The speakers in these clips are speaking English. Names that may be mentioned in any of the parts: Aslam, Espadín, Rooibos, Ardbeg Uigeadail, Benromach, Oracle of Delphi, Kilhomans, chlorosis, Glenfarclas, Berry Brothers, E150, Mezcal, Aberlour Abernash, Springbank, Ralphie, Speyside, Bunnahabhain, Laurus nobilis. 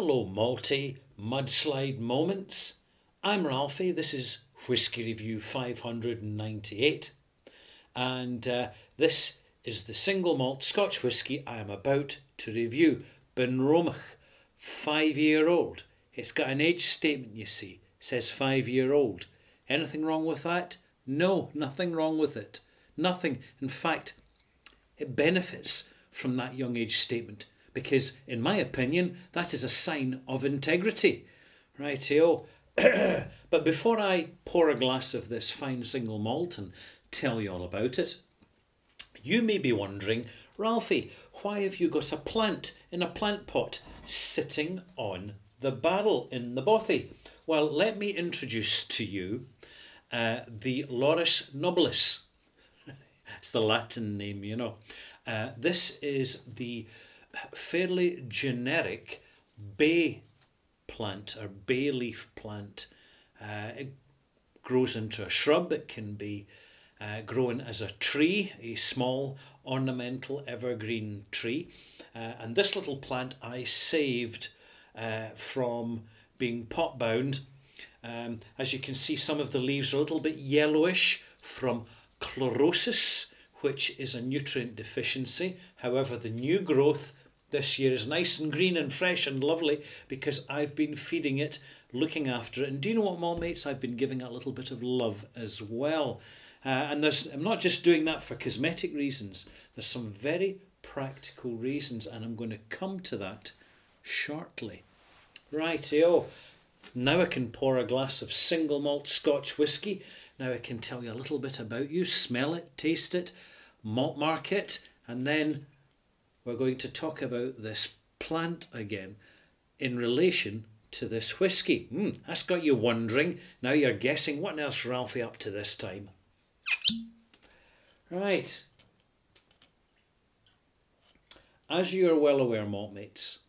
Hello Malty, Mudslide Moments. I'm Ralphie, this is Whisky Review 598 and this is the single malt Scotch whisky I am about to review, Benromach, 5-year-old. It's got an age statement, you see, it says 5-year-old. Anything wrong with that? No, nothing wrong with it. Nothing. In fact, it benefits from that young age statement, because in my opinion that is a sign of integrity. Rightio. But before I pour a glass of this fine single malt and tell you all about it, you may be wondering, Ralphie, why have you got a plant in a plant pot sitting on the barrel in the bothy? Well, let me introduce to you the Laurus nobilis. It's the Latin name, you know. This is the fairly generic bay plant or bay leaf plant. It grows into a shrub. It can be grown as a tree, a small ornamental evergreen tree. And this little plant I saved from being pot bound. As you can see, some of the leaves are a little bit yellowish from chlorosis, which is a nutrient deficiency. However, the new growth this year is nice and green and fresh and lovely because I've been feeding it, looking after it. And do you know what, mall mates? I've been giving it a little bit of love as well. And I'm not just doing that for cosmetic reasons. There's some very practical reasons, and I'm going to come to that shortly. Rightio. Now I can pour a glass of single malt Scotch whisky. Now I can tell you a little bit about you, smell it, taste it, malt mark it, and then we're going to talk about this plant again in relation to this whisky. That's got you wondering. Now you're guessing, what else Ralphie up to this time? Right. As you are well aware, malt mates,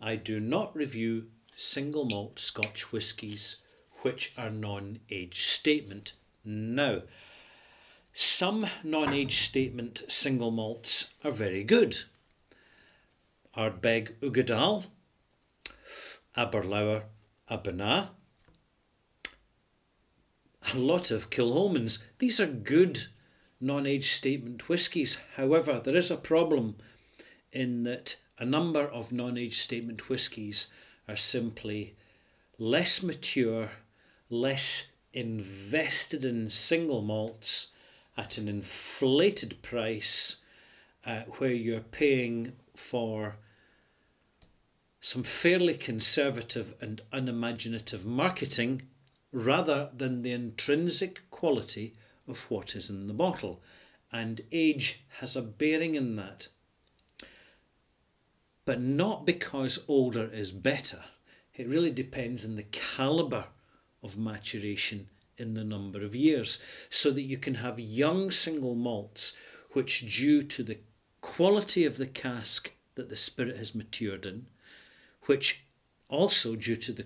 I do not review single malt Scotch whiskies which are non-age statement. Now, some non-age statement single malts are very good. Ardbeg Uigeadail, Aberlour Abernash, a lot of Kilhomans. These are good non-age statement whiskies. However, there is a problem in that a number of non-age statement whiskies are simply less mature, less invested in single malts at an inflated price, where you're paying for some fairly conservative and unimaginative marketing rather than the intrinsic quality of what is in the bottle, and age has a bearing in that. But not because older is better. It really depends on the calibre of maturation in the number of years, so that you can have young single malts which, due to the quality of the cask that the spirit has matured in, which also due to the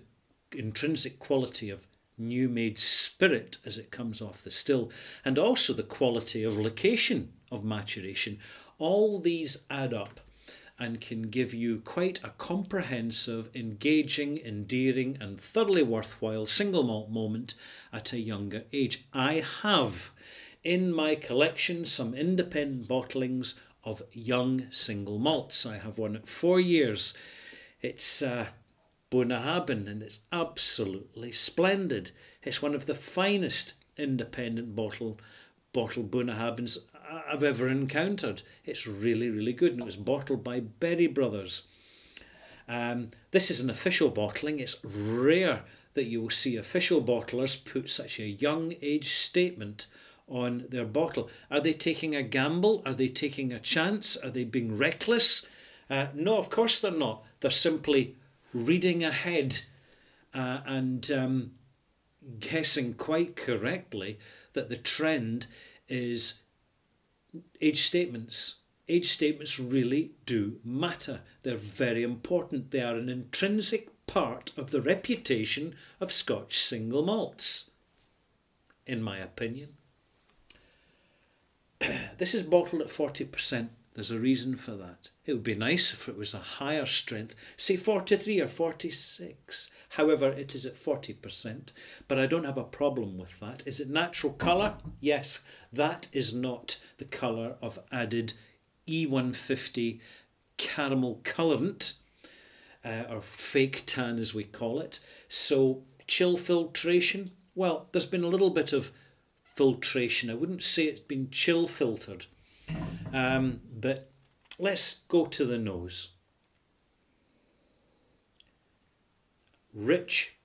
intrinsic quality of new made spirit as it comes off the still, and also the quality of location of maturation, all these add up and can give you quite a comprehensive, engaging, endearing and thoroughly worthwhile single malt moment at a younger age. I have in my collection some independent bottlings of young single malts. I have one at 4 years. It's Bunnahabhain, and it's absolutely splendid. It's one of the finest independent bottle Bunnahabhains I've ever encountered. It's really, really good, and it was bottled by Berry Brothers. This is an official bottling. It's rare that you will see official bottlers put such a young age statement on their bottle. Are they taking a gamble? Are they taking a chance? Are they being reckless? No, of course they're not. They're simply reading ahead and guessing quite correctly that the trend is age statements. Age statements really do matter. They're very important. They are an intrinsic part of the reputation of Scotch single malts, in my opinion. This is bottled at 40% There's a reason for that. It would be nice if it was a higher strength, say 43 or 46. However, it is at 40%, but I don't have a problem with that. Is it natural colour? Yes, that is not the colour of added E150 caramel colourant, or fake tan as we call it. So chill filtration, well, there's been a little bit of filtration. I wouldn't say it's been chill filtered. But let's go to the nose. Rich,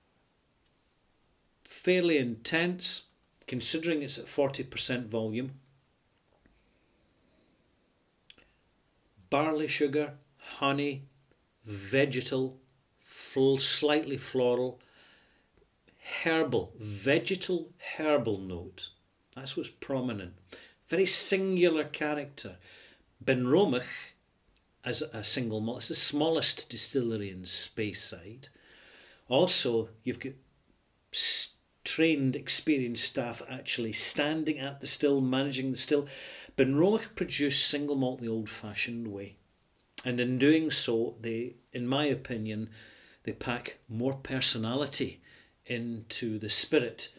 fairly intense, considering it's at 40% volume. Barley sugar, honey, vegetal, slightly floral, herbal, vegetal herbal note. That's what's prominent. Very singular character. Benromach, as a single malt, it's the smallest distillery in Speyside. Also, you've got trained, experienced staff actually standing at the still, managing the still. Benromach produced single malt the old-fashioned way. And in doing so, they, in my opinion, they pack more personality into the spirit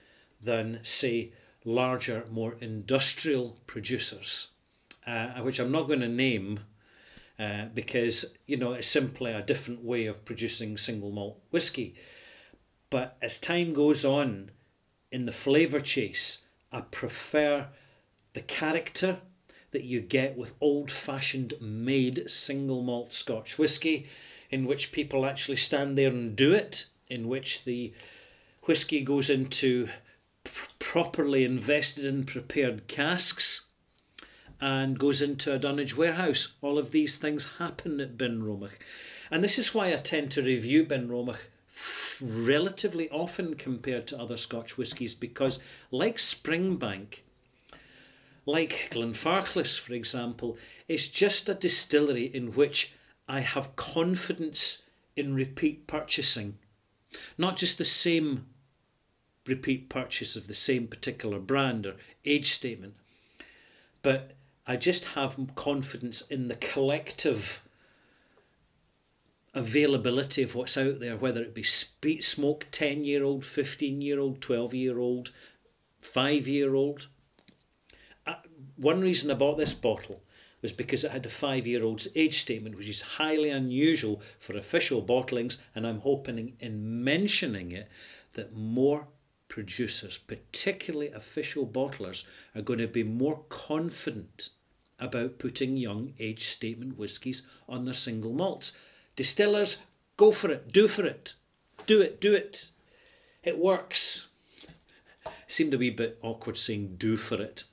than, say, larger, more industrial producers, which I'm not going to name because, you know, it's simply a different way of producing single malt whiskey. But as time goes on in the flavour chase, I prefer the character that you get with old-fashioned made single malt Scotch whiskey, in which people actually stand there and do it, in which the whiskey goes into properly invested in prepared casks and goes into a dunnage warehouse. All of these things happen at Benromach, and this is why I tend to review Benromach relatively often compared to other Scotch whiskies, because like Springbank, like Glenfarclas for example, it's just a distillery in which I have confidence in repeat purchasing, not just the same repeat purchase of the same particular brand or age statement, but I just have confidence in the collective availability of what's out there, whether it be smoke 10-year-old, 15-year-old, 12-year-old, 5-year-old. One reason I bought this bottle was because it had a 5-year-old's age statement, which is highly unusual for official bottlings, and I'm hoping in mentioning it that more producers, particularly official bottlers, are going to be more confident about putting young age statement whiskies on their single malts. Distillers, go for it, do for it, do it, do it. It works. Seemed a wee bit awkward saying do for it,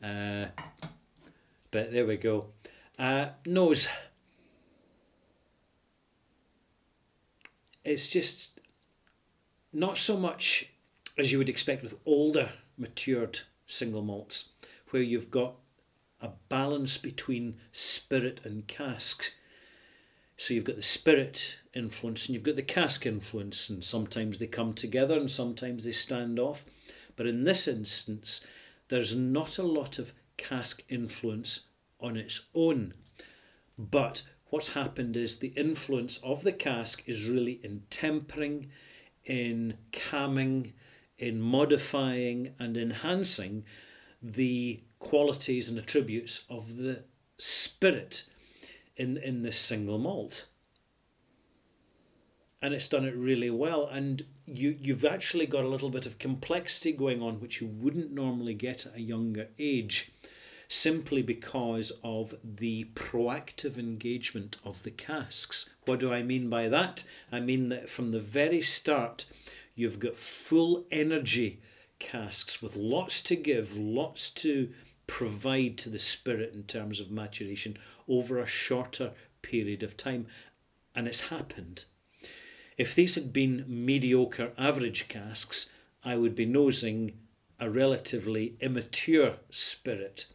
but there we go. Nose. It's just not so much as you would expect with older matured single malts, where you've got a balance between spirit and cask. So you've got the spirit influence and you've got the cask influence, and sometimes they come together and sometimes they stand off. But in this instance, there's not a lot of cask influence on its own. But what's happened is the influence of the cask is really in tempering, in calming, in modifying and enhancing the qualities and attributes of the spirit in this single malt. And it's done it really well, and you've actually got a little bit of complexity going on which you wouldn't normally get at a younger age, simply because of the proactive engagement of the casks. What do I mean by that? I mean that from the very start you've got full energy casks with lots to give, lots to provide to the spirit in terms of maturation over a shorter period of time, and it's happened. If these had been mediocre average casks, I would be nosing a relatively immature spirit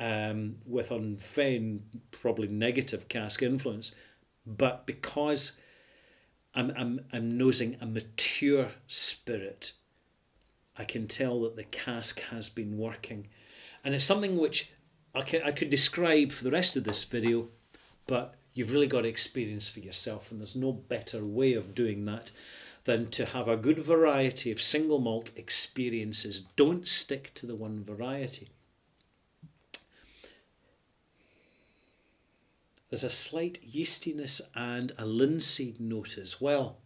with unfeigned, probably negative cask influence, but because I'm nosing a mature spirit, I can tell that the cask has been working. And it's something which I could describe for the rest of this video, but you've really got to experience for yourself, and there's no better way of doing that than to have a good variety of single malt experiences. Don't stick to the one variety. There's a slight yeastiness and a linseed note as well.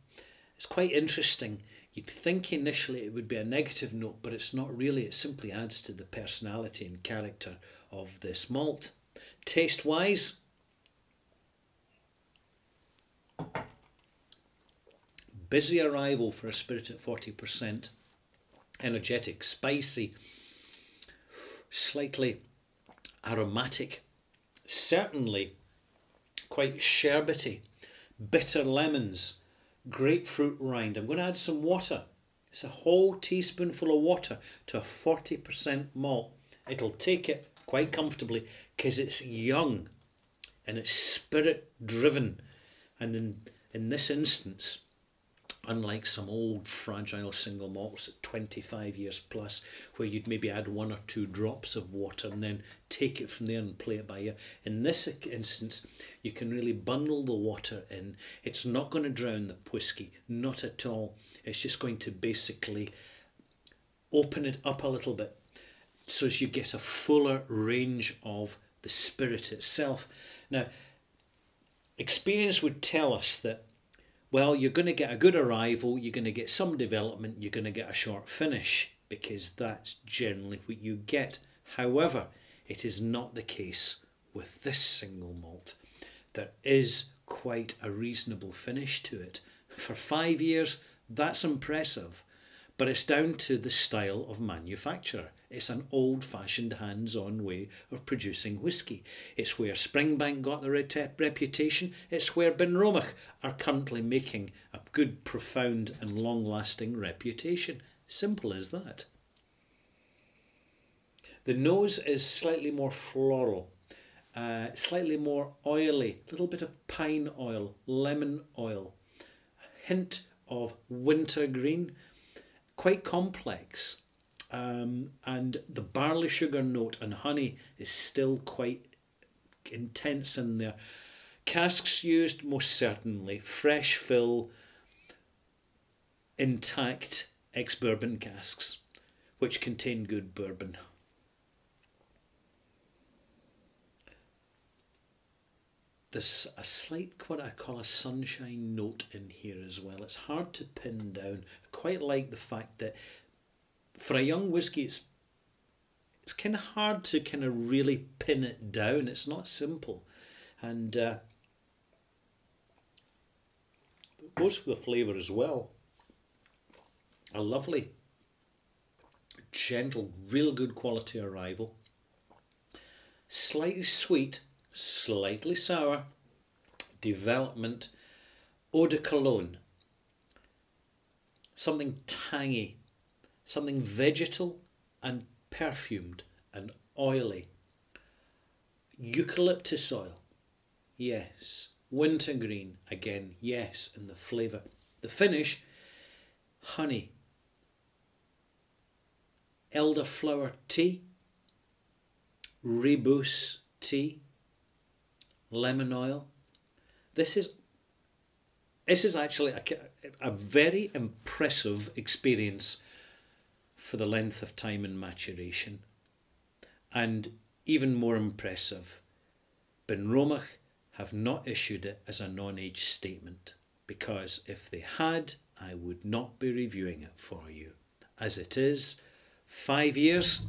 It's quite interesting. You'd think initially it would be a negative note, but it's not really. It simply adds to the personality and character of this malt. Taste-wise, busy arrival for a spirit at 40%. Energetic, spicy, slightly aromatic, certainly quite sherbety, bitter lemons, grapefruit rind. I'm going to add some water. It's a whole teaspoonful of water to a 40% malt. It'll take it quite comfortably because it's young and it's spirit driven. And in this instance, unlike some old fragile single malts at 25 years plus, where you'd maybe add one or two drops of water and then take it from there and play it by ear, in this instance, you can really bundle the water in. It's not going to drown the whiskey, not at all. It's just going to basically open it up a little bit so as you get a fuller range of the spirit itself. Now, experience would tell us that, well, you're going to get a good arrival, you're going to get some development, you're going to get a short finish, because that's generally what you get. However, it is not the case with this single malt. There is quite a reasonable finish to it. For 5 years, that's impressive, but it's down to the style of manufacture. It's an old-fashioned, hands-on way of producing whisky. It's where Springbank got the reputation. It's where Benromach are currently making a good, profound and long-lasting reputation. Simple as that. The nose is slightly more floral, slightly more oily, a little bit of pine oil, lemon oil, a hint of wintergreen, quite complex. And the barley sugar note and honey is still quite intense in there. Casks used, most certainly. Fresh fill, intact ex-bourbon casks, which contain good bourbon. There's a slight, what I call a sunshine note in here as well. It's hard to pin down. I quite like the fact that for a young whisky, it's kind of hard to kind of really pin it down. It's not simple, and it goes for the flavour as well. A lovely, gentle, real good quality arrival. Slightly sweet, slightly sour. Development, eau de cologne. Something tangy. Something vegetal and perfumed and oily. Eucalyptus oil, yes. Wintergreen, again, yes, in the flavour. The finish, honey. Elderflower tea. Rooibos tea. Lemon oil. This is actually a very impressive experience for the length of time and maturation, and even more impressive, Benromach have not issued it as a non-age statement, because if they had, I would not be reviewing it for you. As it is, 5 years,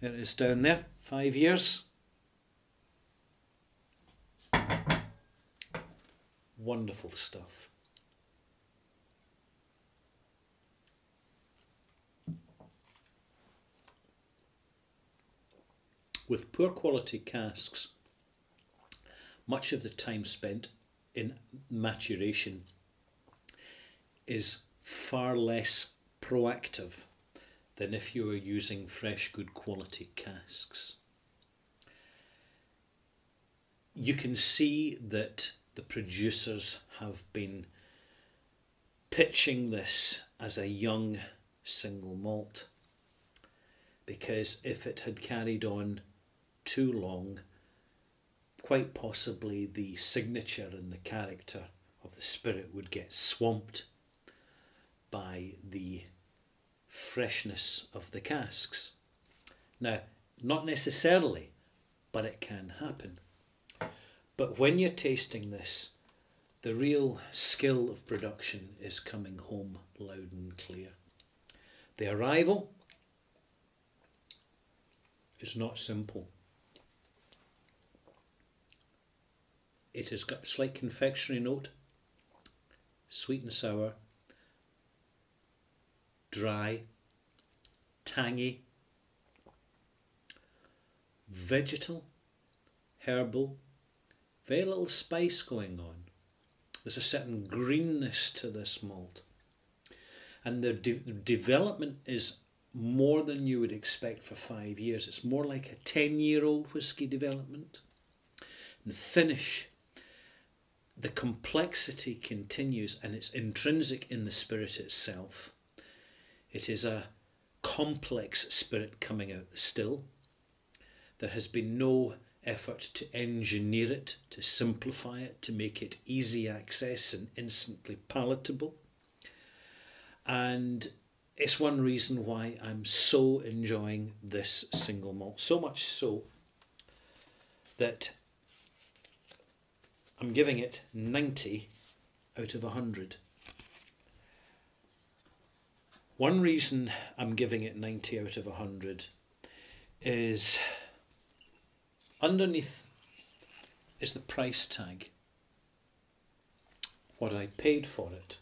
there it is down there, 5 years, wonderful stuff. With poor quality casks, much of the time spent in maturation is far less proactive than if you were using fresh, good quality casks. You can see that the producers have been pitching this as a young single malt, because if it had carried on too long, quite possibly the signature and the character of the spirit would get swamped by the freshness of the casks. Now, not necessarily, but it can happen. But when you're tasting this, the real skill of production is coming home loud and clear. The arrival is not simple. It has got a slight confectionery note, sweet and sour, dry, tangy, vegetal, herbal, very little spice going on. There's a certain greenness to this malt. And the development is more than you would expect for 5 years. It's more like a 10-year-old whiskey development. And the finish, the complexity continues, and it's intrinsic in the spirit itself. It is a complex spirit coming out the still. There has been no effort to engineer it, to simplify it, to make it easy access and instantly palatable. And it's one reason why I'm so enjoying this single malt, so much so that I'm giving it 90 out of 100. One reason I'm giving it 90 out of 100 is underneath is the price tag, what I paid for it.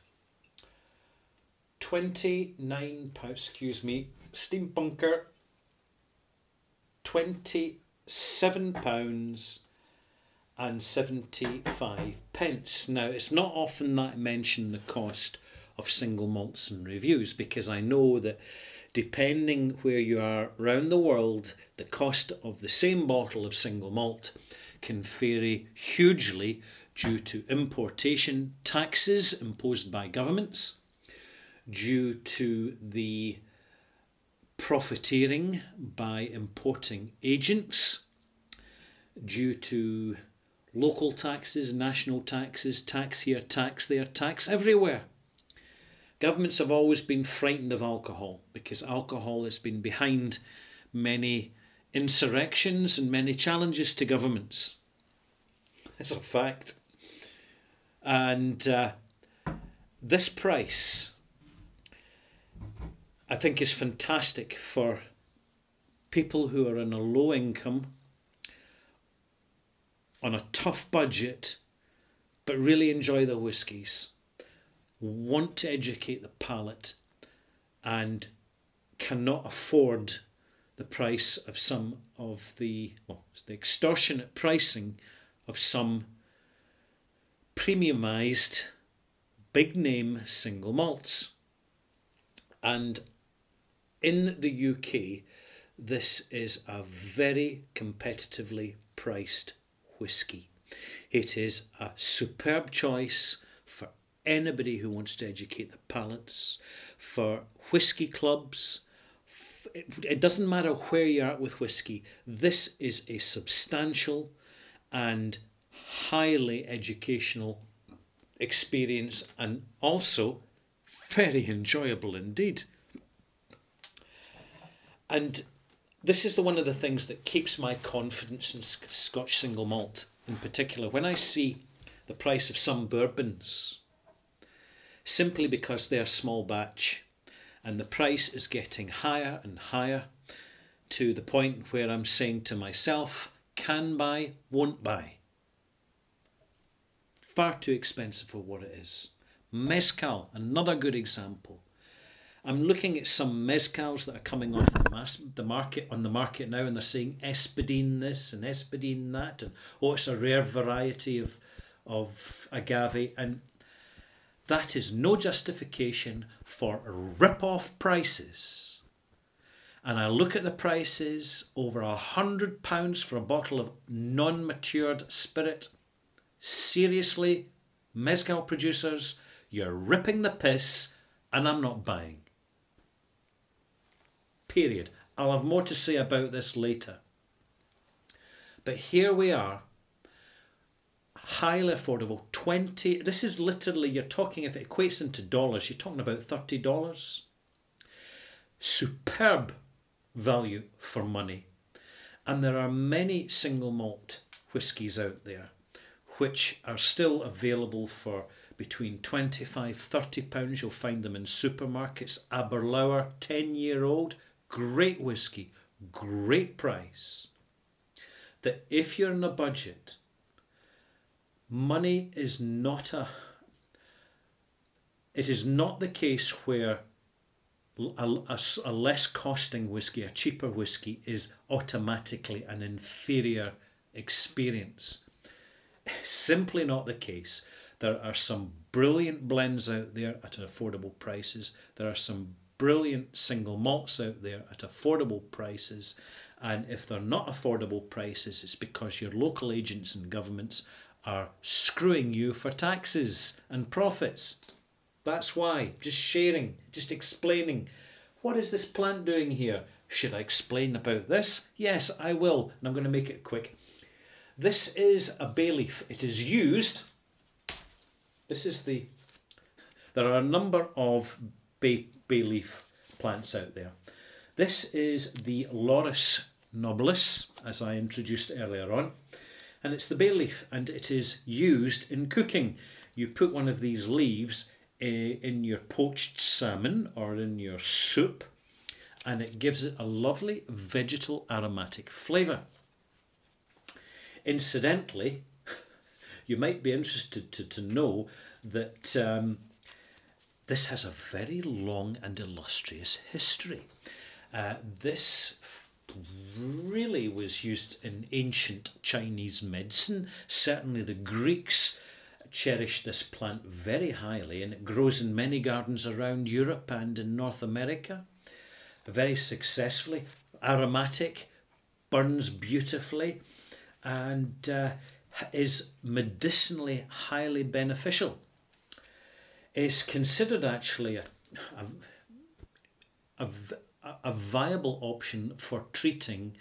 £29, excuse me, Steampunker, £27.75. Now, it's not often that I mention the cost of single malts and reviews, because I know that depending where you are around the world, the cost of the same bottle of single malt can vary hugely due to importation taxes imposed by governments, due to the profiteering by importing agents, due to local taxes, national taxes, tax here, tax there, tax everywhere. Governments have always been frightened of alcohol because alcohol has been behind many insurrections and many challenges to governments. That's a fact. And this price, I think, is fantastic for people who are on a low income, on a tough budget, but really enjoy the whiskies, want to educate the palate, and cannot afford the price of some of the, well, it's the extortionate pricing of some premiumized big name single malts. And in the UK, this is a very competitively priced whisky. It is a superb choice for anybody who wants to educate the palates, for whisky clubs. It doesn't matter where you're at with whisky. This is a substantial and highly educational experience, and also very enjoyable indeed. And this is one of the things that keeps my confidence in Scotch single malt in particular. When I see the price of some bourbons, simply because they're small batch, and the price is getting higher and higher to the point where I'm saying to myself, can buy, won't buy. Far too expensive for what it is. Mezcal, another good example. I'm looking at some mezcals that are coming off the market now, and they're saying Espadín this and Espadín that, and oh, it's a rare variety of agave, and that is no justification for rip-off prices. And I look at the prices, over £100 for a bottle of non-matured spirit. Seriously, mezcal producers, you're ripping the piss, and I'm not buying. Period. I'll have more to say about this later. But here we are, highly affordable, 20, this is literally, you're talking, if it equates into dollars, you're talking about $30. Superb value for money. And there are many single malt whiskies out there which are still available for between £25–30. You'll find them in supermarkets. Aberlour, 10-year-old, great whisky, great price. That if you're on a budget, money is not a... It is not the case where a less costing whisky, a cheaper whisky, is automatically an inferior experience. Simply not the case. There are some brilliant blends out there at affordable prices. There are some brilliant single malts out there at affordable prices. And if they're not affordable prices, it's because your local agents and governments are screwing you for taxes and profits. That's why. Just sharing, just explaining. What is this plant doing here? Should I explain about this? Yes, I will. And I'm going to make it quick. This is a bay leaf. It is used... This is the... There are a number of bay leaf plants out there. This is the Laurus nobilis, as I introduced earlier on. And it's the bay leaf, and it is used in cooking. You put one of these leaves in your poached salmon or in your soup, and it gives it a lovely vegetal aromatic flavour. Incidentally, you might be interested to know that this has a very long and illustrious history. This really was used in ancient Chinese medicine. Certainly the Greeks cherished this plant very highly, and it grows in many gardens around Europe and in North America very successfully. Aromatic, burns beautifully, and is medicinally highly beneficial. It's considered actually a viable option for treating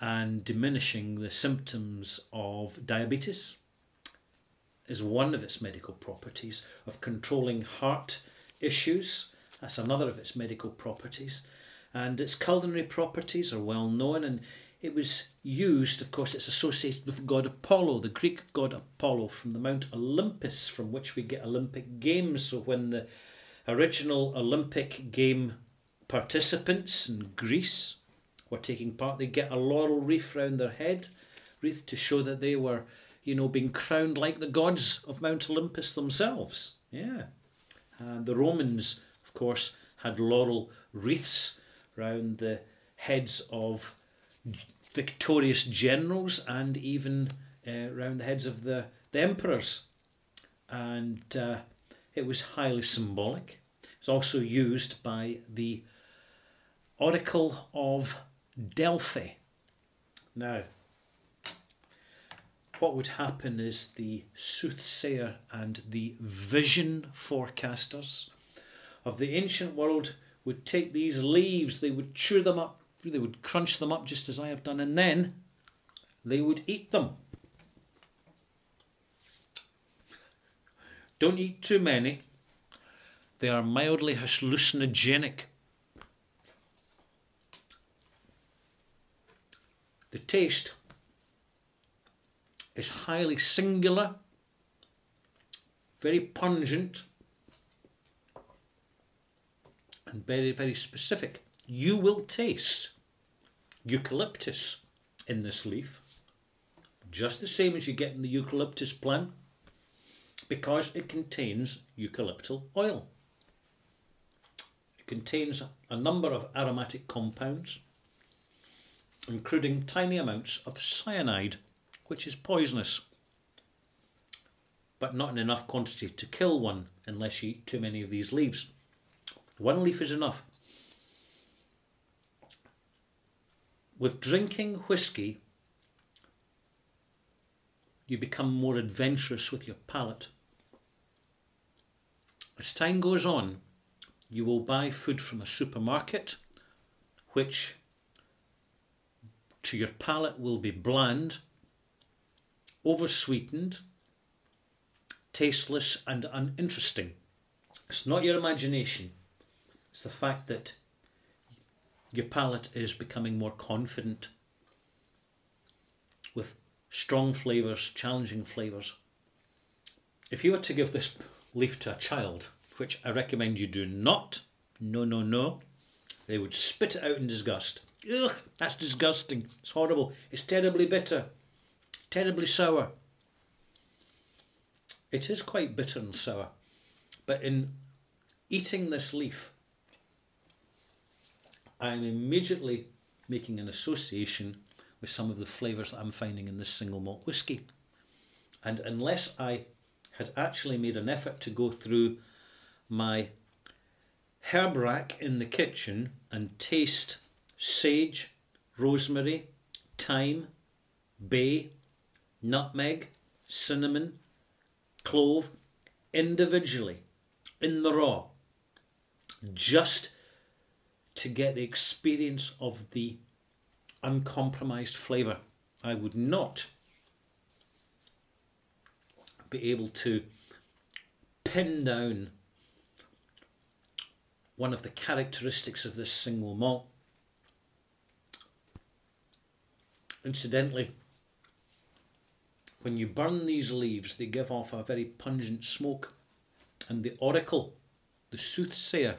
and diminishing the symptoms of diabetes. Is one of its medical properties, of controlling heart issues. That's another of its medical properties. And its culinary properties are well known, and it was used, of course, it's associated with the god Apollo, the Greek god Apollo, from the Mount Olympus, from which we get Olympic Games. So when the original Olympic game participants in Greece were taking part, they get a laurel wreath round their head, wreath to show that they were, you know, being crowned like the gods of Mount Olympus themselves. Yeah. And the Romans, of course, had laurel wreaths round the heads of victorious generals, and even round the heads of the emperors. And it was highly symbolic. It's also used by the Oracle of Delphi. Now, what would happen is the soothsayer and the vision forecasters of the ancient world would take these leaves, they would chew them up, they would crunch them up just as I have done, and then they would eat them. Don't eat too many. They are mildly hallucinogenic. The taste is highly singular, very pungent, and very, very specific. You will taste eucalyptus in this leaf, just the same as you get in the eucalyptus plant, because it contains eucalyptal oil. It contains a number of aromatic compounds, including tiny amounts of cyanide, which is poisonous, but not in enough quantity to kill one unless you eat too many of these leaves. One leaf is enough. With drinking whisky, you become more adventurous with your palate. As time goes on, you will buy food from a supermarket, which to your palate will be bland, oversweetened, tasteless and uninteresting. It's not your imagination, it's the fact that your palate is becoming more confident with strong flavours, challenging flavours. If you were to give this leaf to a child, which I recommend you do not, no, they would spit it out in disgust. Ugh, that's disgusting, it's horrible, it's terribly bitter, terribly sour. It is quite bitter and sour, but in eating this leaf, I'm immediately making an association with some of the flavours that I'm finding in this single malt whisky. And unless I had actually made an effort to go through my herb rack in the kitchen and taste sage, rosemary, thyme, bay, nutmeg, cinnamon, clove, individually, in the raw, just to get the experience of the uncompromised flavour, I would not be able to pin down one of the characteristics of this single malt. Incidentally, when you burn these leaves, they give off a very pungent smoke, and the oracle, the soothsayer,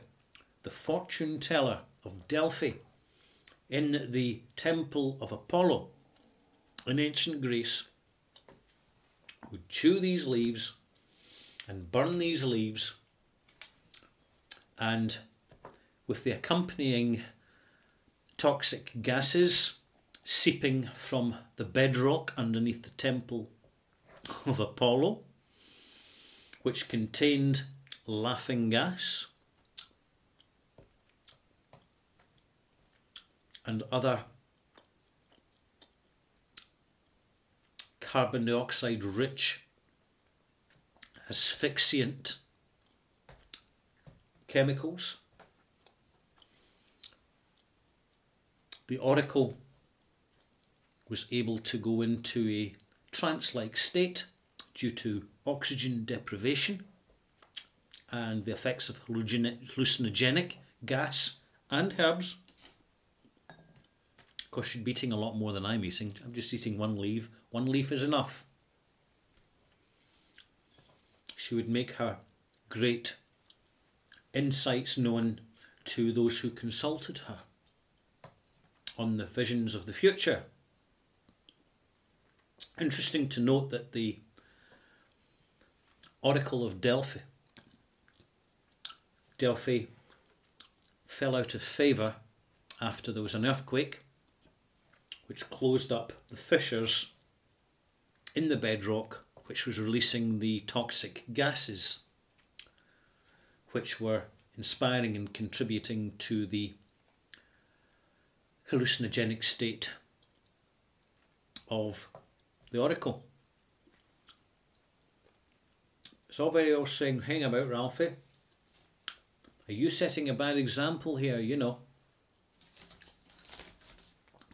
the fortune teller of Delphi, in the temple of Apollo in ancient Greece, would chew these leaves and burn these leaves, and with the accompanying toxic gases seeping from the bedrock underneath the temple of Apollo, which contained laughing gas and other carbon dioxide rich asphyxiant chemicals. The oracle was able to go into a trance-like state due to oxygen deprivation and the effects of hallucinogenic gas and herbs. Of course, you'd be eating a lot more than I'm eating. I'm just eating one leaf. One leaf is enough. She would make her great insights known to those who consulted her on the visions of the future. Interesting to note that the Oracle of Delphi fell out of favour after there was an earthquake which closed up the fissures in the bedrock, which was releasing the toxic gases which were inspiring and contributing to the hallucinogenic state of the oracle. It's all very old saying, hang about, Ralphie. Are you setting a bad example here? You know,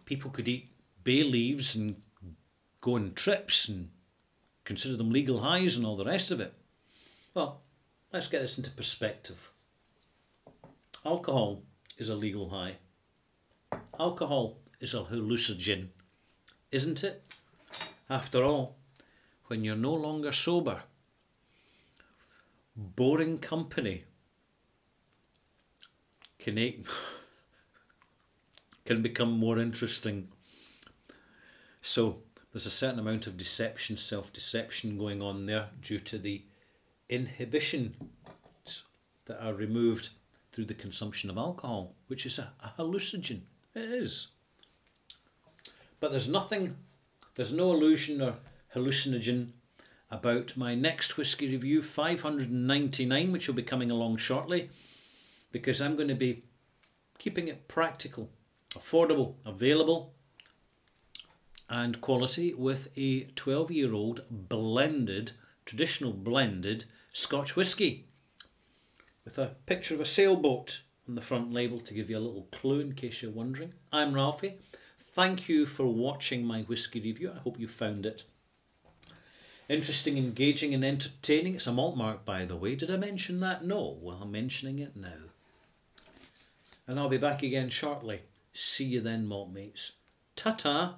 people could eat bay leaves and go on trips and consider them legal highs and all the rest of it. Well, let's get this into perspective. Alcohol is a legal high. Alcohol is a hallucinogen, isn't it? After all, when you're no longer sober, boring company can become more interesting. So there's a certain amount of deception, self-deception going on there due to the inhibitions that are removed through the consumption of alcohol, which is a hallucinogen. It is. But there's no illusion or hallucinogen about my next whisky review, 599, which will be coming along shortly, because I'm going to be keeping it practical, affordable, available, and quality with a 12-year-old blended, traditional blended Scotch whisky with a picture of a sailboat on the front label to give you a little clue in case you're wondering. I'm Ralphie. Thank you for watching my whisky review. I hope you found it interesting, engaging and entertaining. It's a malt mark, by the way. Did I mention that? No. Well, I'm mentioning it now. And I'll be back again shortly. See you then, malt mates. Ta-ta.